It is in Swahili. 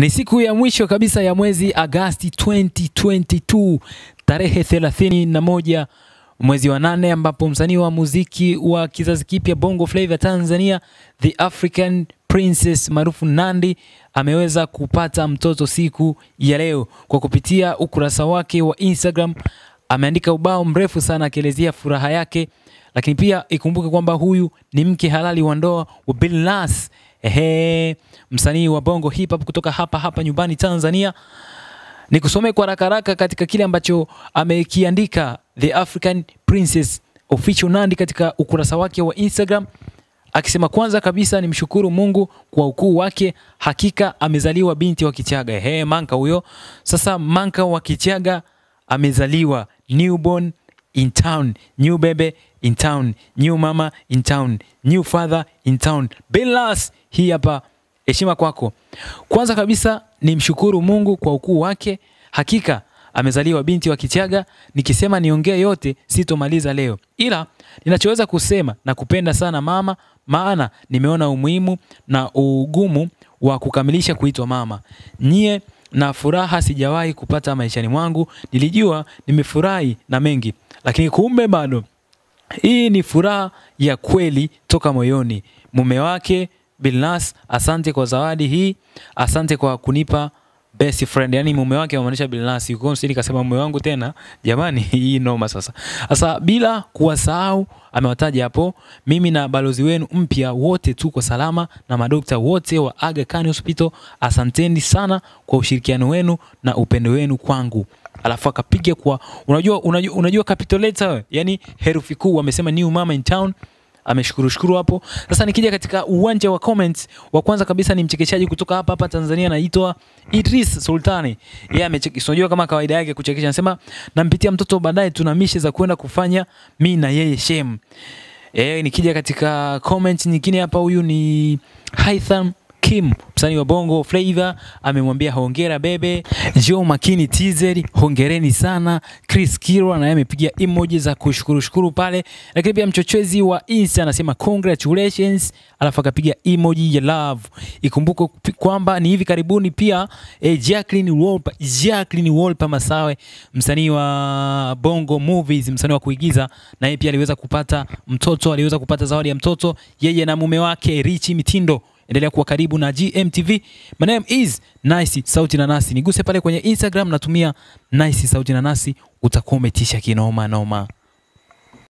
Ni siku ya mwisho kabisa ya mwezi Agosti 2022 tarehe 31 mwezi wa 8, ambapo msanii wa muziki wa kizazi kipya Bongo Flava Tanzania The African Princess Marufu Nandi ameweza kupata mtoto siku ya leo. Kwa kupitia ukurasa wake wa Instagram ameandika ubao mrefu sana akielezea furaha yake, lakini pia ikumbuke kwamba huyu ni mke halali wa ndoa wa Bill Las, msanii wa Bongo Hip Hop kutoka hapa nyumbani Tanzania. Nikusome kwa haraka katika kile ambacho amekiandika The African Princess Official Nandi katika ukurasa wake wa Instagram, akisema kwanza kabisa nimshukuru Mungu kwa ukuu wake, hakika amezaliwa binti wa Kichaga. Manka huyo. Sasa Manka wa Kichaga amezaliwa, newborn in town, new baby in town, new mama in town, new father in town. Bilas, hii hapa heshima kwako. Kwanza kabisa nimshukuru Mungu kwa ukuu wake, hakika amezaliwa binti wa Kichaga. Nikisema niongee yote sitomaliza leo, ila ninachoweza kusema na kupenda sana mama, maana nimeona umuhimu na ugumu wa kukamilisha kuitwa mama. Nyie na furaha sijawahi kupata maishani mwangu. Nilijua nimefurahi na mengi, lakini kumbe bado hii ni furaha ya kweli toka moyoni. Mume wake Bilnas, asante kwa zawadi hii, asante kwa kunipa best friend. Yani mume wake amaanisha Bilnas, yuko msiri kasema mume wangu tena, jamani hii noma. Sasa bila kuwasahau amewataja hapo, mimi na balozi wenu mpya wote tuko salama, na madokta wote wa Aga Khan Hospital, asanteni sana kwa ushirikiano wenu na upendo wenu kwangu. Alafu akapiga kwa unajua capitolate wewe, yani herufi kuu amesema new mama in town. Ameshukuru hapo. Sasa nikija katika uwanja wa comments, wa kwanza kabisa ni mchekeshaji kutoka hapa Tanzania, anaitwa Idris Sultani. Yeye amechekisojua kama kawaida yake kuchekesha. Anasema nampitia mtoto baadaye tuna mishe za kwenda kufanya mimi na yeye shame. Nikija katika comment nyingine hapa, huyu ni Haitham Kim, msanii wa Bongo Flava, amemwambia hongera bebe, njoo makini teaser, hongereni sana. Chris Kirwa na yeye amepiga emoji za kushukuru pale. Lakini pia mchochezi wa Insta anasema congratulations, alafu akapiga emoji ya love. Ikumbuke kwamba ni hivi karibuni pia Jacqueline Wolper Masawe, msanii wa Bongo Movies, msanii wa kuigiza, na yeye pia aliweza kupata mtoto, aliweza kupata zawadi ya mtoto yeye na mume wake Richi Mitindo. Endelea kuwa karibu na GMTV. My name is Nice Sauti na Nasi. Niguse pale kwenye Instagram natumia Nice Sauti na Nasi, utakometisha kinoma noma.